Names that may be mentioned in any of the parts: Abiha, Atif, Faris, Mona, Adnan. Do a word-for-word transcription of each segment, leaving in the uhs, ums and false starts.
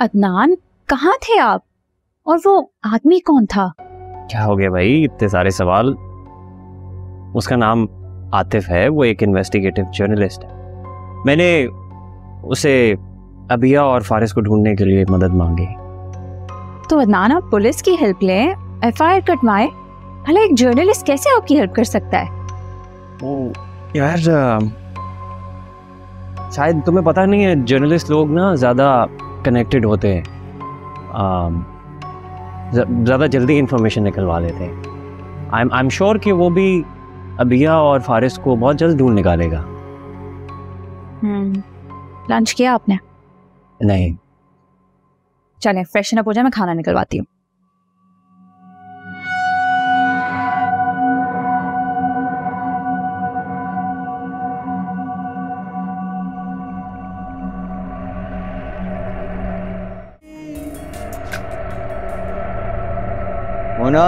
अदनान कहाँ थे आप, और वो आदमी कौन था? क्या हो गया भाई इतने सारे सवाल? उसका नाम आतिफ है, वो एक इन्वेस्टिगेटिव जर्नलिस्ट है। मैंने उसे अबिया और फारिस को ढूंढने के लिए मदद मांगी। तो अदनान आप पुलिस की हेल्प लें, एफ आई आर कटवाएं, भला एक जर्नलिस्ट कैसे आपकी हेल्प कर सकता है? ओ, यार शायद तुम्हें पता नहीं है, जर्नलिस्ट लोग ना ज़्यादा कनेक्टेड होते हैं, ज़्यादा जल्दी इन्फॉर्मेशन निकलवा लेते हैं। आई आई एम श्योर कि वो भी अबिया और फारिस को बहुत जल्द ढूंढ निकालेगा। हम्म, लंच किया आपने? नहीं। चलें फ्रेशन अप हो जाए, मैं खाना निकलवाती हूँ। मोना,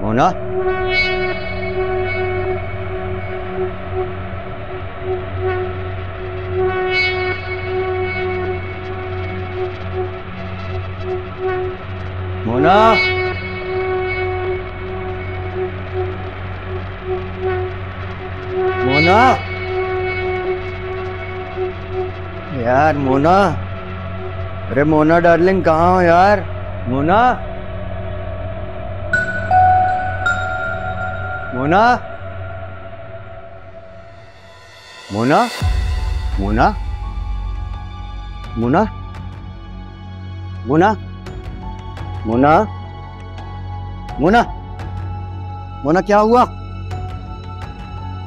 मोना, मोना, मोना यार, मोना, अरे मोना डार्लिंग कहाँ हो यार? मोना, मोना, मोना, मोना, मोना, मोना, मोना, मोना, मोना, क्या हुआ?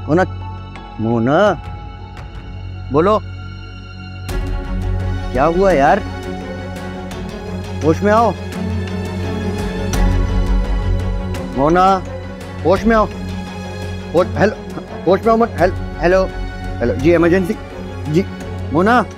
मोना, मोना, बोलो क्या हुआ यार? होश में आओ मोना, होश में आओ। होश, हेलो, होश में आओ मत। Hello hello hello ji, emergency ji Mona.